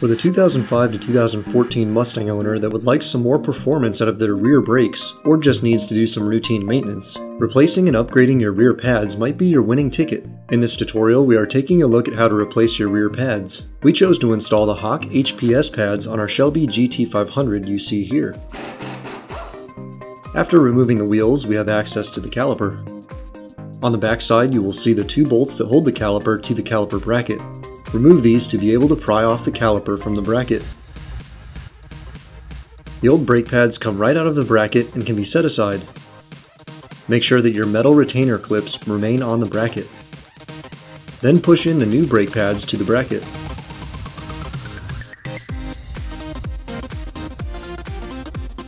With a 2005 to 2014 Mustang owner that would like some more performance out of their rear brakes, or just needs to do some routine maintenance, replacing and upgrading your rear pads might be your winning ticket. In this tutorial, we are taking a look at how to replace your rear pads. We chose to install the Hawk HPS pads on our Shelby GT500 you see here. After removing the wheels, we have access to the caliper. On the back side, you will see the two bolts that hold the caliper to the caliper bracket. Remove these to be able to pry off the caliper from the bracket. The old brake pads come right out of the bracket and can be set aside. Make sure that your metal retainer clips remain on the bracket. Then push in the new brake pads to the bracket.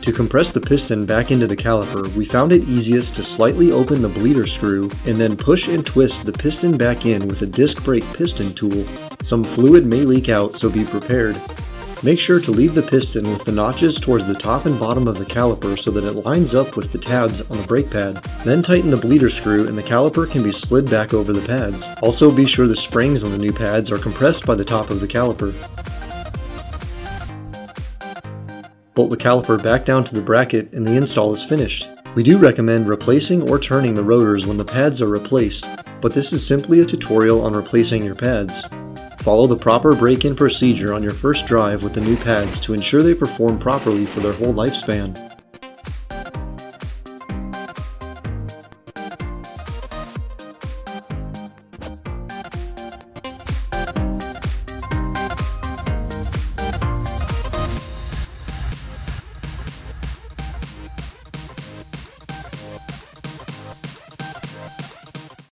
To compress the piston back into the caliper, we found it easiest to slightly open the bleeder screw and then push and twist the piston back in with a disc brake piston tool. Some fluid may leak out, so be prepared. Make sure to leave the piston with the notches towards the top and bottom of the caliper so that it lines up with the tabs on the brake pad. Then tighten the bleeder screw and the caliper can be slid back over the pads. Also be sure the springs on the new pads are compressed by the top of the caliper. Bolt the caliper back down to the bracket and the install is finished. We do recommend replacing or turning the rotors when the pads are replaced, but this is simply a tutorial on replacing your pads. Follow the proper break-in procedure on your first drive with the new pads to ensure they perform properly for their whole lifespan.